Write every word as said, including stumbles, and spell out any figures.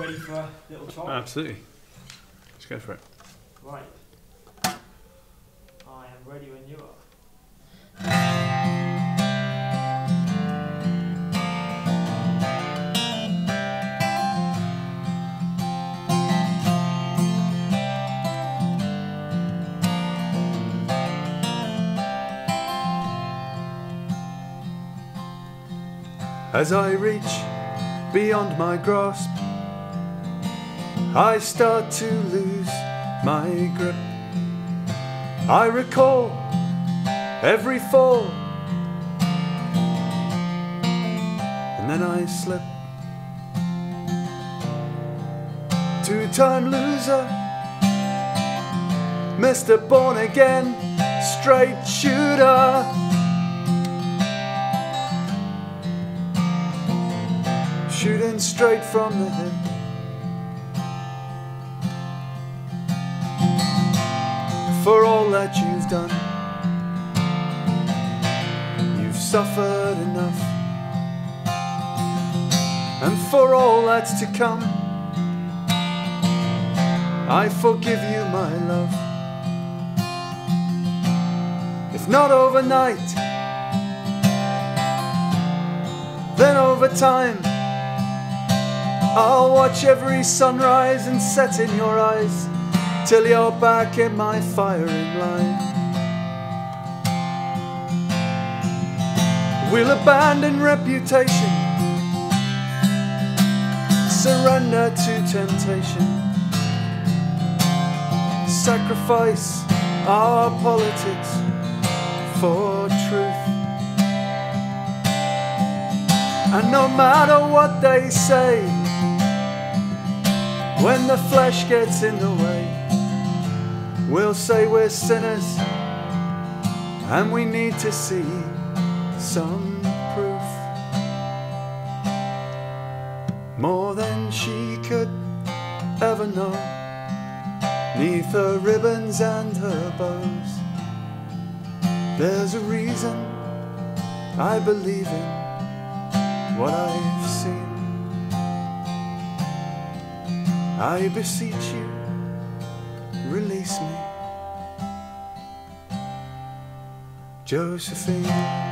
ready for a little chop? Absolutely. Let's go for it. Right. I am ready when you are. As I reach beyond my grasp, I start to lose my grip. I recall every fall, and then I slip. Two-time loser, Mister Born-Again Straight Shooter. Shooting straight from the hip. For all that you've done, you've suffered enough. And for all that's to come, I forgive you, my love. If not overnight, then over time. I'll watch every sunrise and set in your eyes till you're back in my firing line. We'll abandon reputation, surrender to temptation, sacrifice our politics for truth. And no matter what they say, when the flesh gets in the way, we'll say we're sinners and we need to see some proof. More than she could ever know, 'neath her ribbons and her bows. There's a reason I believe in what I've seen. I beseech you, release me, Josephine.